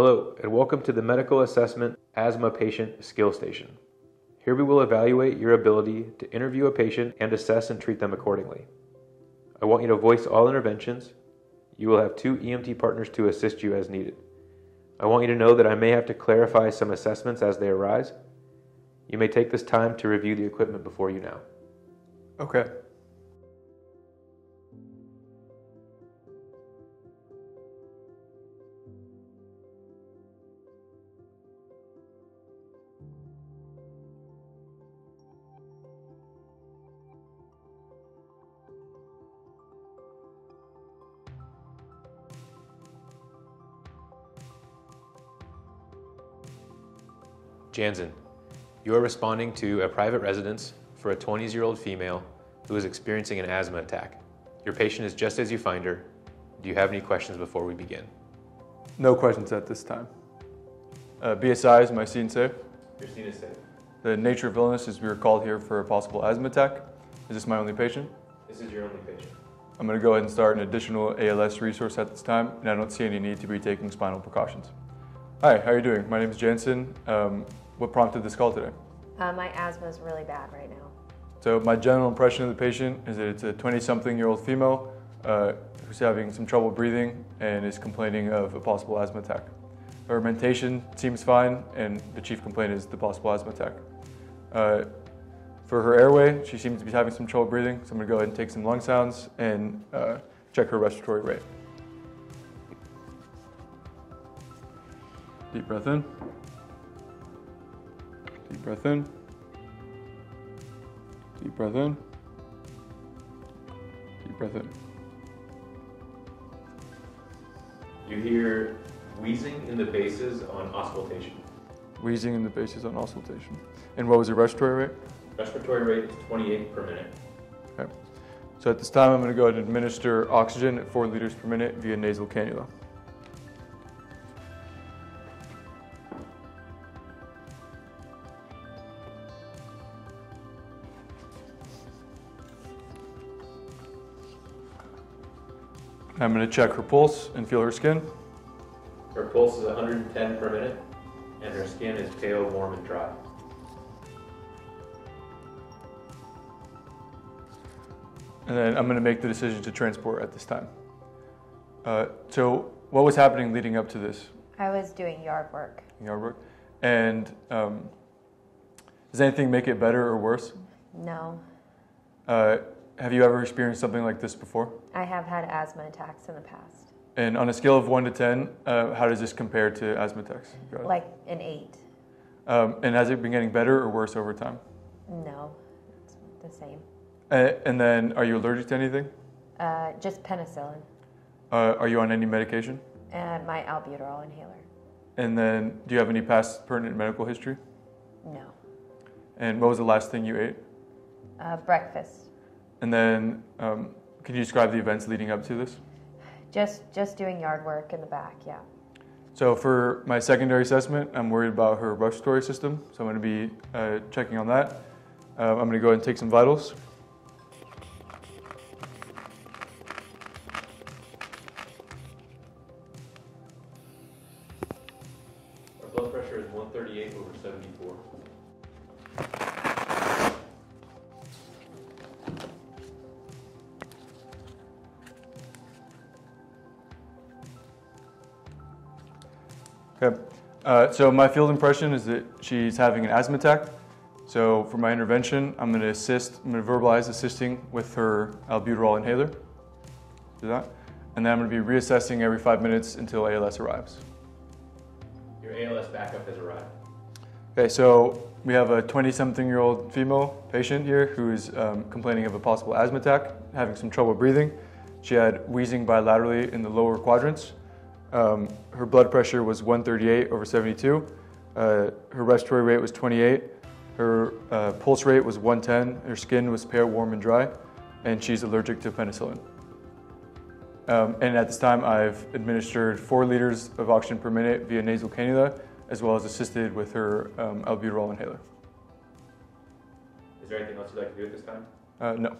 Hello, and welcome to the Medical Assessment Asthma Patient Skill Station. Here we will evaluate your ability to interview a patient and assess and treat them accordingly. I want you to voice all interventions. You will have two EMT partners to assist you as needed. I want you to know that I may have to clarify some assessments as they arise. You may take this time to review the equipment before you now. Okay. Jansen, you are responding to a private residence for a 20-year-old female who is experiencing an asthma attack. Your patient is just as you find her. Do you have any questions before we begin? No questions at this time. BSI, is my scene safe? Your scene is safe. The nature of illness is we were called here for a possible asthma attack. Is this my only patient? This is your only patient. I'm going to go ahead and start an additional ALS resource at this time, and I don't see any need to be taking spinal precautions. Hi, how are you doing? My name is Jansen. What prompted this call today? My asthma is really bad right now. So my general impression of the patient is that it's a 20-something-year-old female who's having some trouble breathing and is complaining of a possible asthma attack. Her mentation seems fine, and the chief complaint is the possible asthma attack. For her airway, she seems to be having some trouble breathing, so I'm going to go ahead and take some lung sounds and check her respiratory rate. Deep breath in. Deep breath in. Deep breath in. Deep breath in. You hear wheezing in the bases on auscultation. Wheezing in the bases on auscultation. And what was the respiratory rate? Respiratory rate is 28 per minute. Okay. So at this time, I'm going to go ahead and administer oxygen at 4 liters per minute via nasal cannula. I'm going to check her pulse and feel her skin. Her pulse is 110 per minute, and her skin is pale, warm, and dry. And then I'm going to make the decision to transport at this time. So what was happening leading up to this? I was doing yard work. Yard work. And does anything make it better or worse? No. Have you ever experienced something like this before? I have had asthma attacks in the past. And on a scale of 1 to 10, how does this compare to asthma attacks? Like an 8. And has it been getting better or worse over time? No, it's the same. And then are you allergic to anything? Just penicillin. Are you on any medication? My albuterol inhaler. And then do you have any past pertinent medical history? No. And what was the last thing you ate? Breakfast. And then, can you describe the events leading up to this? Just doing yard work in the back, yeah. So for my secondary assessment, I'm worried about her respiratory system, so I'm going to be checking on that. I'm going to go ahead and take some vitals. Our blood pressure is 138 over 74. Okay, so my field impression is that she's having an asthma attack. So for my intervention, I'm going to assist, I'm going to verbalize assisting with her albuterol inhaler. Do that. And then I'm going to be reassessing every 5 minutes until ALS arrives. Your ALS backup has arrived. Okay, so we have a 20-something-year-old female patient here who is complaining of a possible asthma attack, having some trouble breathing. She had wheezing bilaterally in the lower quadrants. Her blood pressure was 138 over 72. Her respiratory rate was 28. Her pulse rate was 110. Her skin was pale, warm, and dry. And she's allergic to penicillin. And at this time, I've administered 4 liters of oxygen per minute via nasal cannula, as well as assisted with her albuterol inhaler. Is there anything else you'd like to do at this time? No.